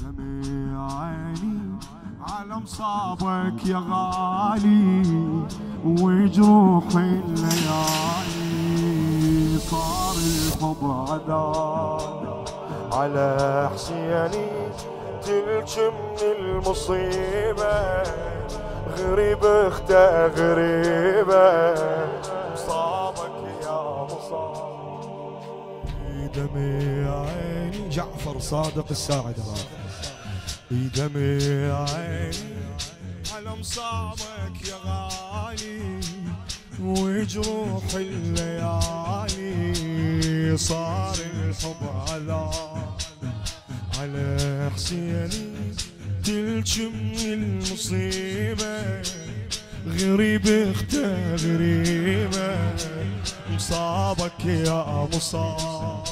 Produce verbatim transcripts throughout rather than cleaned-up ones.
دمع عيني على مصابك يا غالي وجروح الليالي صار الحب عذاب على حسيني تلك من المصيبة غريب اخته غريبة مصابك يا مصاب دمع عيني جعفر صادق الساعدي دمع عيني على مصابك يا غالي وجروح الليالي صار الحب على على حسيني تلك من المصيبة غريب اخته غريبة مصابك يا مصاب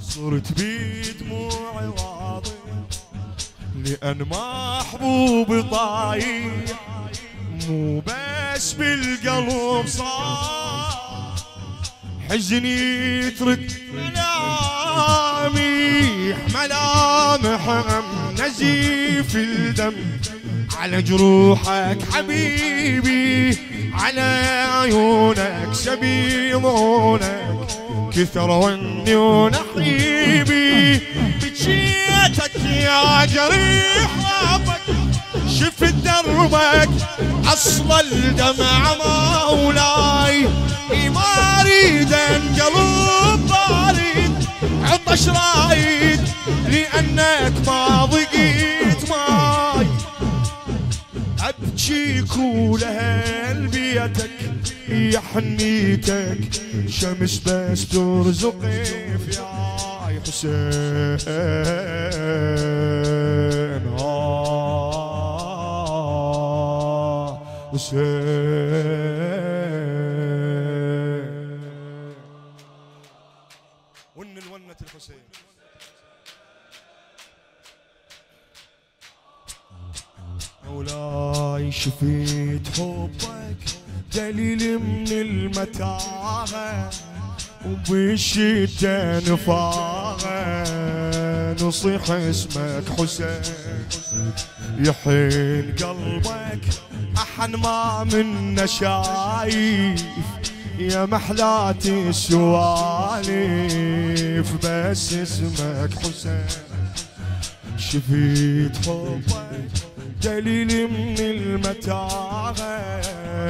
صرت بدموعي واضي لأن محبوبي طايح مو بس بالقلب صار حزني يترك ملامح ملامح نزيف الدم على جروحك حبيبي على عيونك سبيضونك كثر وني ونحيبي بجيتك يا جريح ربك شفت دربك اصل الدمع مولاي ما اريد انقلب بارد عطش رايد لانك ما ضقيت ماي ابجيك ولهل بيتك يا حنيتك شمس بس ترزقي في عاي حسين آه حسين ون الونة الحسين مولاي شفيت حبك دليل من المتاعة وبالشتا نفاعة نصيح اسمك حسين يحين قلبك أحن ما منا شايف يا محلات السوالف بس اسمك حسين شفيت حبك دليل من المتاعة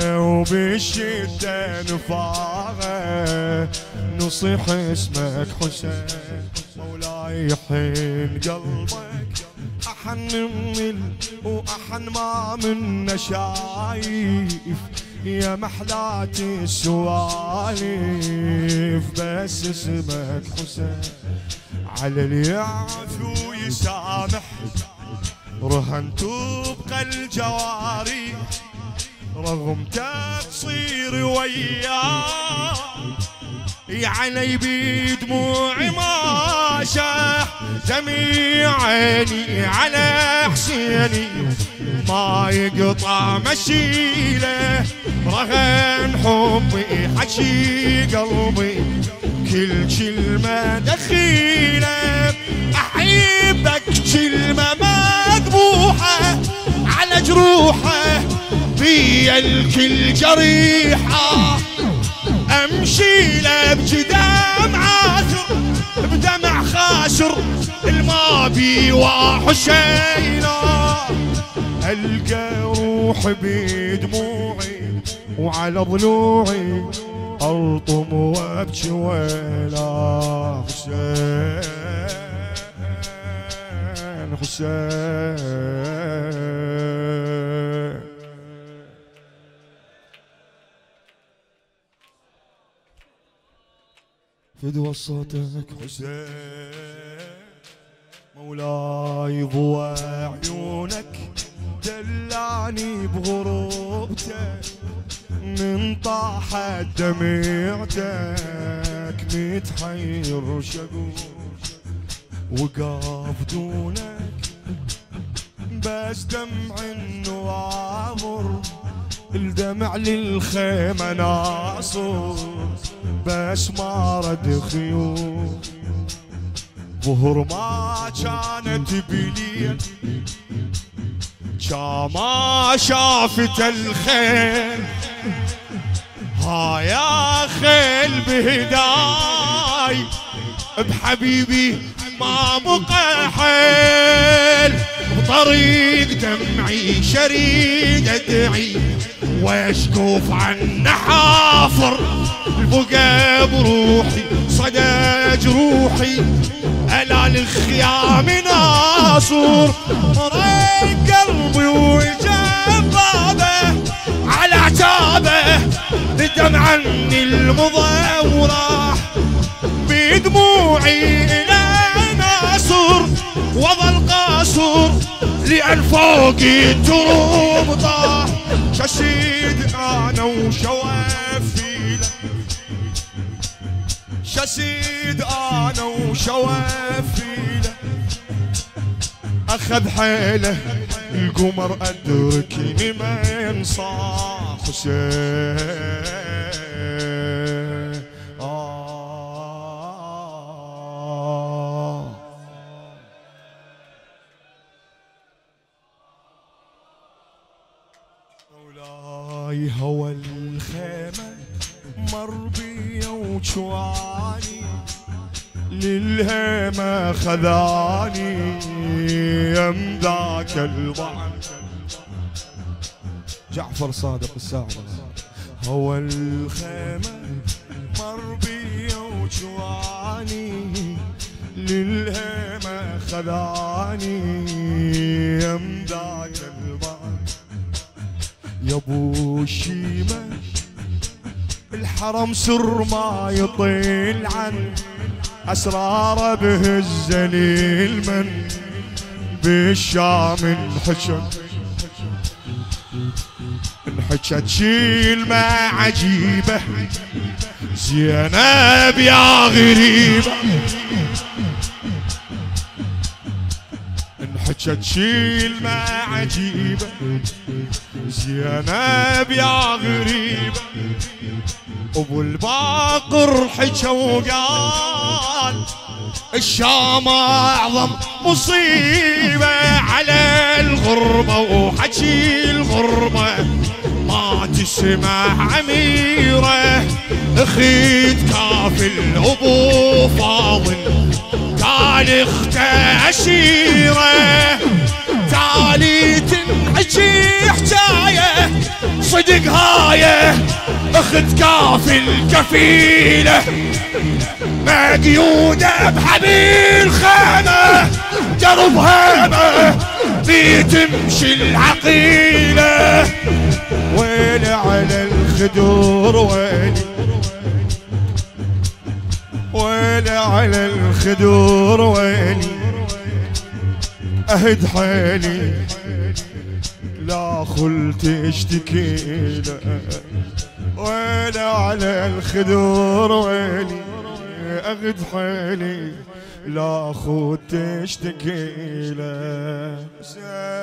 وبالشدة نفاعة نصيح اسمك حسين مولاي يحين قلبك أحن من وأحن ما منا شايف يا محلات السوالف بس اسمك حسين على اللي يعفو ويسامح رهنت وبقى الجواري رغم تقصيري وياه علي بدموعي ما شاح دمع عيني على حسيني ما يقطع مشيله رغم حبي حشي قلبي كل كلمه دخيله احبك كلمه على جروحه بيا الكل جريحه امشي له بدمع عاثر بدمع خاشر الماضي وحشينا القى روحي بدموعي وعلى ضلوعي ارطم وابكي ولا حسين حسين فدوى صوتك حسين مولاي ضوى عيونك دلعني بغروبتك من طاحت دمعتك متحير شقوق وقاف دونك بس دمع النوامر الدمع للخيمة ناصر بس ما رد خيوط ظهر ما كان كانت بليل شاما شافت الخيل، ها يا خيل بهداي بحبيبي ما بقى حيل، بطريق دمعي شريد ادعي واشكوف عن حافر، البقى بروحي صدى جروحي الا للخيام ناصور، مريت قلبي وجبابه على عتابه بدمع عني المضى وراح بدموعي الى ناصور، وظل قاصور لان فوقي تروم طاح، ششيد انا وشوافيله ششيد انا وشوافيله، اخذ حيله القمر ادركني من صاح حسين. مولاي هوى الخيمة مر بيا وجوعاني، للهيمة خذاني يم ذاك البعد. جعفر صادق الساعدي. هوى الخيمة مر بيا وجوعاني، للهيمة خذاني يم ذاك البعد. يا ابو الشيمة الحرم سر ما يطيل عن اسرار به الزليل، من بالشام انحشت انحشت شيل ما عجيبه، زينب يا غريبه انحشت شيل ما عجيبه، زينب يا غريبه. ابو الباقر حكى وقال الشام اعظم مصيبه، على الغربه وحكي الغربه ما تسمع اميره، اخيت كافل ابو فاضل كان اخته اشيره، تعالي تنحكي حجايه صدق هايه، اخت كافل كفيله مقيوده بحبيل خيمه، درب هيمه بتمشي العقيله، ويلي على الخدور ويلي ويلي على الخدور ويلي، اهد حالي لا خلت اشتكي له، ويلي على الخدور ويلي، اهد حالي لا خلت اشتكي له.